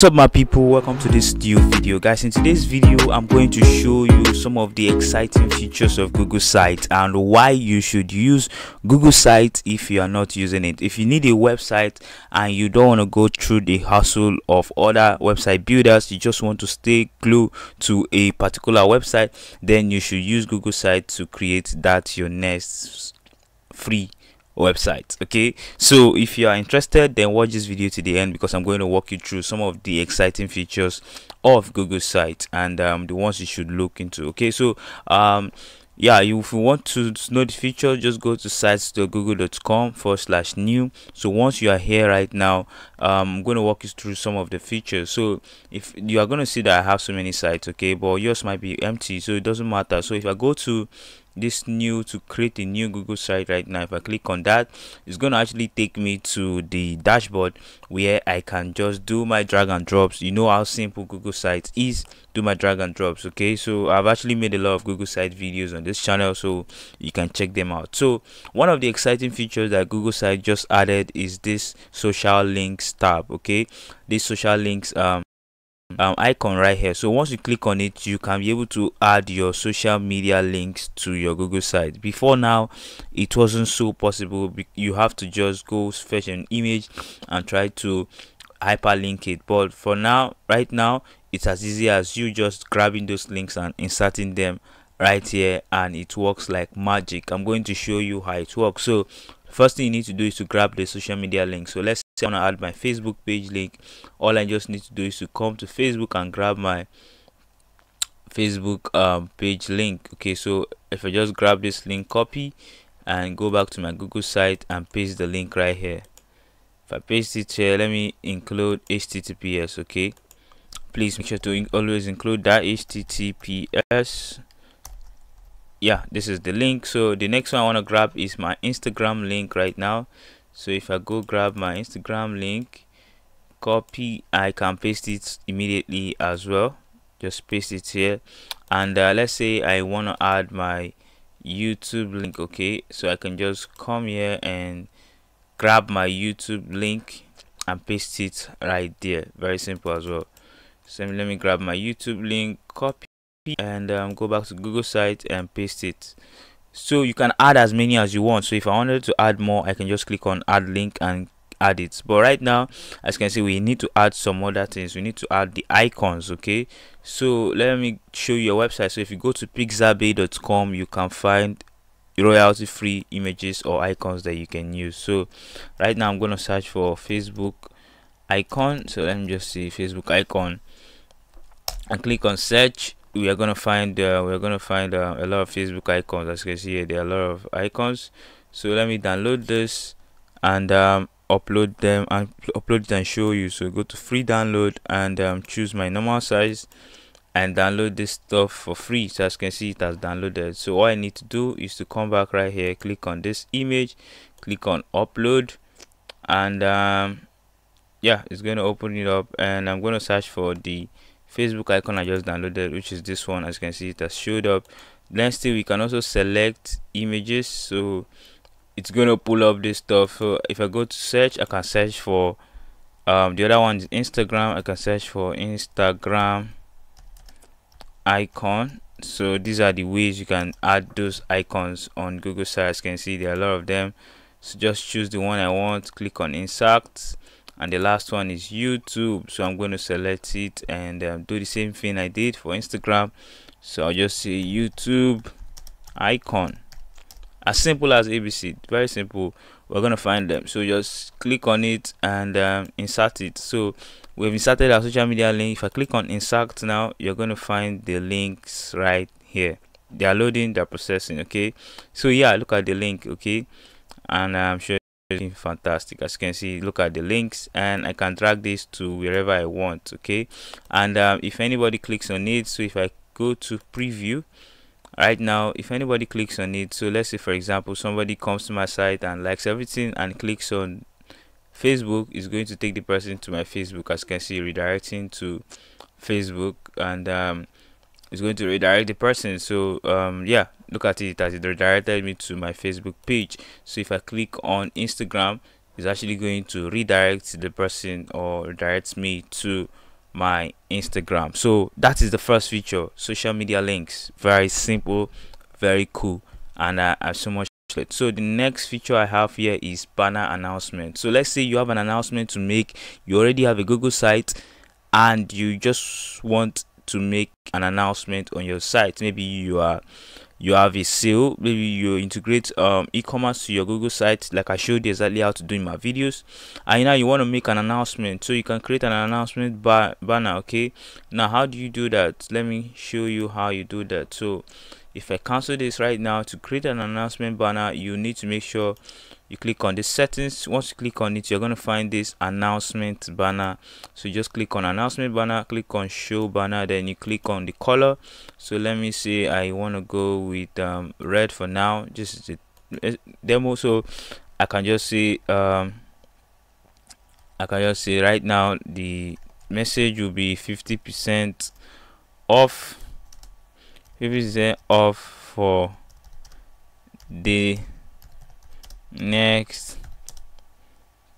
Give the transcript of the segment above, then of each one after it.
What's up my people, welcome to this new video guys. In today's video I'm going to show you some of the exciting features of Google Sites and why you should use Google Sites if you are not using it. If you need a website and you don't want to go through the hassle of other website builders, you just want to stay glued to a particular website, then you should use Google Sites to create that your next free website. Okay, so if you are interested, then watch this video to the end because I'm going to walk you through some of the exciting features of Google Sites and the ones you should look into. Okay, so yeah, if you want to know the feature, just go to sites.google.com/new. So once you are here right now, I'm going to walk you through some of the features. So if you are going to see that I have so many sites, okay, but yours might be empty, so it doesn't matter. So if I go to this new to create a new Google site right now, if I click on that, it's going to actually take me to the dashboard where I can just do my drag and drops. You know how simple Google Sites is, do my drag and drops. Okay, so I've actually made a lot of Google Site videos on this channel, so you can check them out. So one of the exciting features that Google Sites just added is this social links tab. Okay, this social links icon right here. So once you click on it, you can be able to add your social media links to your Google site. Before now, it wasn't so possible. You have to just go fetch an image and try to hyperlink it, but for now, right now, it's as easy as you just grabbing those links and inserting them right here, and it works like magic. I'm going to show you how it works. So first thing you need to do is to grab the social media link. So let's say I want to add my Facebook page link. All I just need to do is to come to Facebook and grab my Facebook page link. Okay, so if I just grab this link, copy, and go back to my Google site and paste the link right here. If I paste it here, let me include HTTPS. Okay, please make sure to always include that HTTPS. Yeah, this is the link. So the next one I want to grab is my Instagram link right now. So if I go grab my Instagram link, copy, I can paste it immediately as well. Just paste it here, and let's say I want to add my YouTube link. Okay, so I can just come here and grab my YouTube link and paste it right there. Very simple as well. So let me grab my YouTube link, copy, and go back to Google site and paste it. So you can add as many as you want. So if I wanted to add more, I can just click on add link and add it. But right now, as you can see, we need to add some other things. We need to add the icons. Okay, so let me show you a website. So if you go to pixabay.com, you can find royalty free images or icons that you can use. So right now I'm going to search for Facebook icon. So let me just see Facebook icon and click on search. We are going to find a lot of Facebook icons. As you can see here, there are a lot of icons. So let me download this and upload them and upload it and show you. So go to free download and choose my normal size and download this stuff for free. So as you can see, it has downloaded. So all I need to do is to come back right here, click on this image, click on upload, and yeah, it's going to open it up, and I'm going to search for the Facebook icon I just downloaded, which is this one. As you can see, it has showed up. Then still we can also select images, so it's going to pull up this stuff. So if I go to search, I can search for the other one is Instagram. I can search for Instagram icon. So these are the ways you can add those icons on Google Sites. As you can see, there are a lot of them. So just choose the one I want, click on insert, and the last one is YouTube. So I'm going to select it and do the same thing I did for Instagram. So I'll just say YouTube icon, as simple as ABC. Very simple. We're going to find them. So just click on it and insert it. So we've inserted our social media link. If I click on insert now, you're going to find the links right here. They are loading, they're processing. Okay, so yeah, look at the link. Okay, and I'm sure fantastic. As you can see, look at the links, and I can drag this to wherever I want. Okay, and if anybody clicks on it, so if I go to preview right now, if anybody clicks on it, so let's say for example somebody comes to my site and likes everything and clicks on Facebook, is going to take the person to my Facebook. As you can see, redirecting to Facebook, and it's going to redirect the person. So yeah, look at it as it redirected me to my Facebook page. So if I click on Instagram, it's actually going to redirect the person or redirects me to my Instagram. So that is the first feature, social media links. Very simple, very cool, and I have so much. So the next feature I have here is banner announcement. So let's say you have an announcement to make, you already have a Google site and you just want to make an announcement on your site. Maybe you have a sale, maybe you integrate e-commerce to your Google site, like I showed you exactly how to do in my videos, and now you want to make an announcement. So you can create an announcement banner. Okay, now how do you do that? Let me show you how you do that. So if I cancel this right now, to create an announcement banner, you need to make sure you click on the settings. Once you click on it, you're going to find this announcement banner. So just click on announcement banner, click on show banner, then you click on the color. So let me say I want to go with red for now, just a demo. So I can just say right now the message will be 50% off, 50% off for the next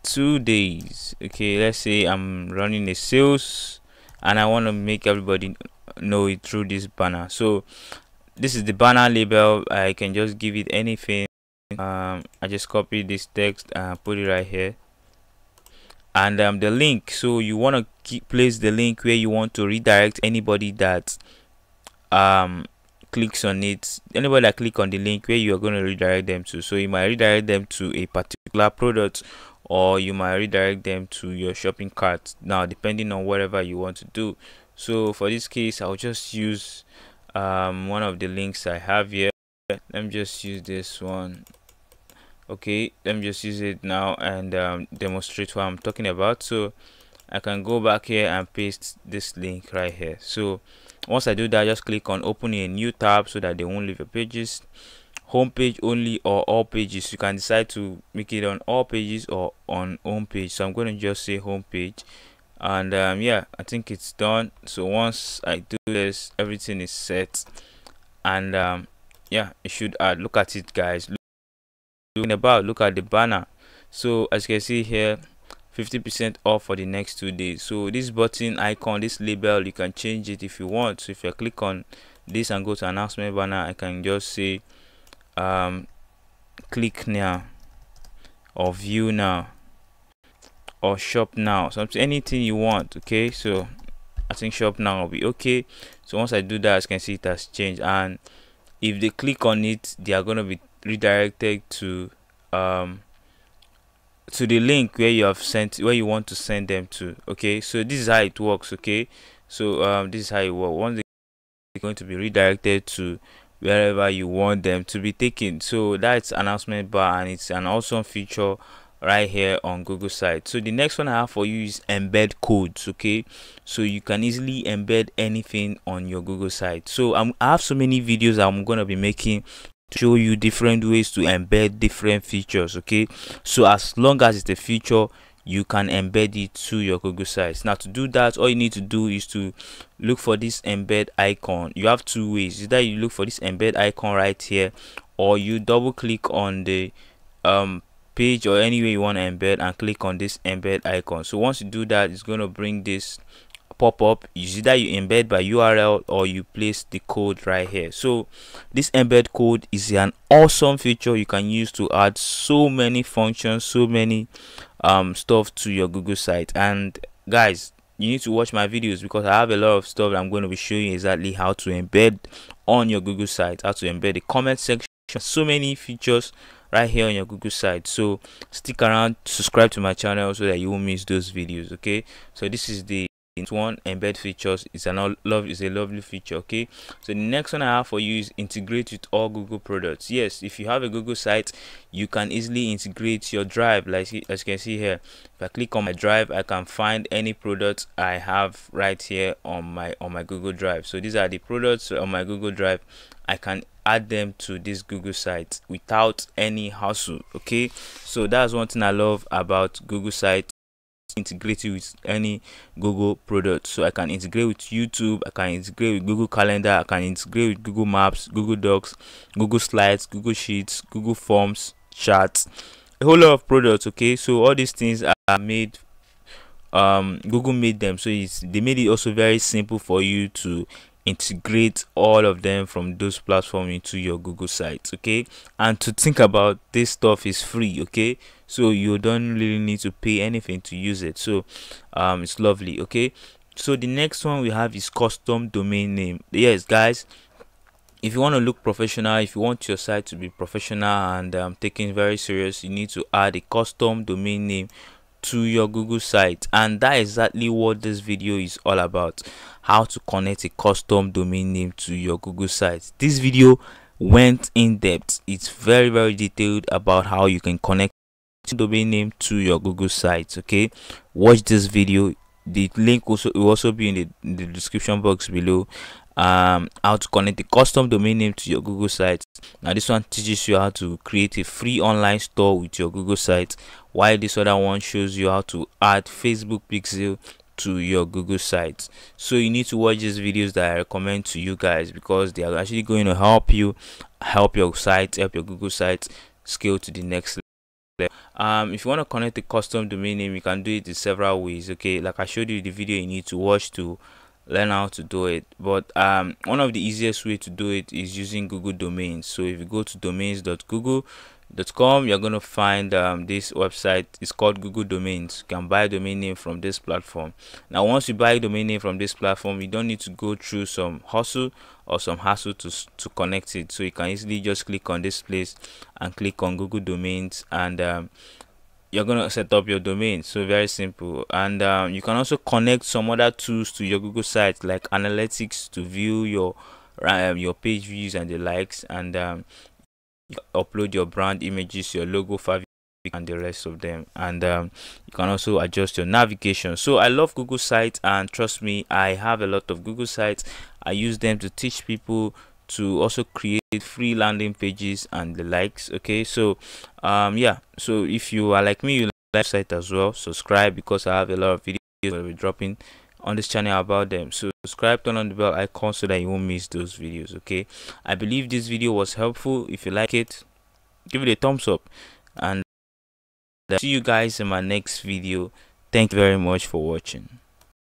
2 days. Okay, let's say I'm running a sales and I want to make everybody know it through this banner. So this is the banner label. I can just give it anything. I just copy this text and put it right here, and the link. So you want to place the link where you want to redirect anybody that clicks on it. Anybody that click on the link, where you are going to redirect them to. So you might redirect them to a particular product, or you might redirect them to your shopping cart, now depending on whatever you want to do. So for this case, I'll just use one of the links I have here. Let me just use this one. Okay, let me just use it now and demonstrate what I'm talking about. So I can go back here and paste this link right here. So once I do that, just click on open a new tab so that they won't leave your pages. Home page only or all pages. You can decide to make it on all pages or on home page. So I'm going to just say home page, and yeah, I think it's done. So once I do this, everything is set, and yeah, it should add. Look at it, guys. Look at the banner. So as you can see here, 50% off for the next 2 days. So this button icon, this label, you can change it if you want. So if I click on this and go to announcement banner, I can just say click now, or view now, or shop now, something, anything you want. Okay, so I think shop now will be okay. So once I do that, as you can see, it has changed, and if they click on it, they are going to be redirected to the link where you have sent, where you want to send them to. Okay, so this is how it works. Okay, so this is how it works. Once they're going to be redirected to wherever you want them to be taken. So that's announcement bar, and it's an awesome feature right here on Google Sites. So the next one I have for you is embed codes. Okay, so you can easily embed anything on your Google site. So I have so many videos I'm gonna be making to show you different ways to embed different features. Okay, so as long as it's a feature, you can embed it to your Google Sites. Now to do that, all you need to do is to look for this embed icon. You have two ways: either you look for this embed icon right here, or you double click on the page or anywhere you want to embed and click on this embed icon. So once you do that, it's going to bring this pop-up. Is either you embed by URL or you place the code right here. So this embed code is an awesome feature you can use to add so many functions, so many stuff to your Google site. And guys, you need to watch my videos because I have a lot of stuff that I'm going to be showing you exactly how to embed on your Google site, how to embed the comment section, so many features right here on your Google site. So stick around, subscribe to my channel so that you won't miss those videos. Okay, so this is the one, embed features. It's a lovely feature. Okay, so the next one I have for you is integrate with all Google products. Yes, if you have a Google site, you can easily integrate your drive. Like as you can see here, if I click on my drive, I can find any products I have right here on my Google drive. So these are the products on my Google drive. I can add them to this Google site without any hassle. Okay, so that's one thing I love about Google site, integrated with any Google product. So I can integrate with YouTube, I can integrate with Google Calendar, I can integrate with Google Maps, Google Docs, Google Slides, Google Sheets, Google Forms, Charts, a whole lot of products. Okay, so all these things are made Google made them, so they made it also very simple for you to integrate all of them from those platforms into your Google Sites. Okay, and to think about, this stuff is free. Okay, so you don't really need to pay anything to use it. So it's lovely. Okay, so the next one we have is custom domain name. Yes, guys, if you want to look professional, if you want your site to be professional and taken very serious, you need to add a custom domain name to your Google site, and that is exactly what this video is all about: how to connect a custom domain name to your Google site. This video went in depth, it's very detailed about how you can connect domain name to your Google site. Okay, watch this video, the link will also be in the description box below. How to connect a custom domain name to your Google site. Now this one teaches you how to create a free online store with your Google site, while this other one shows you how to add Facebook pixel to your Google site. So you need to watch these videos that I recommend to you guys, because they are actually going to help you help your Google site scale to the next level. If you want to connect a custom domain name, you can do it in several ways. Okay, like I showed you in the video, you need to watch to learn how to do it, but one of the easiest way to do it is using Google Domains. So if you go to domains.google.com, you're going to find this website is called Google Domains. You can buy a domain name from this platform. Now once you buy a domain name from this platform, you don't need to go through some hustle or some hassle to connect it. So you can easily just click on this place and click on Google Domains, and you're going to set up your domain. So very simple. And you can also connect some other tools to your Google site, like analytics, to view your page views and the likes, and you upload your brand images, your logo, and the rest of them. And you can also adjust your navigation. So I love Google Sites, and trust me, I have a lot of Google Sites. I use them to teach people, to also create free landing pages and the likes. Okay, so yeah, so if you are like me, you like the site as well, subscribe, because I have a lot of videos that will be dropping on this channel about them. So subscribe, turn on the bell icon so that you won't miss those videos. Okay, I believe this video was helpful. If you like it, give it a thumbs up, and see you guys in my next video. Thank you very much for watching.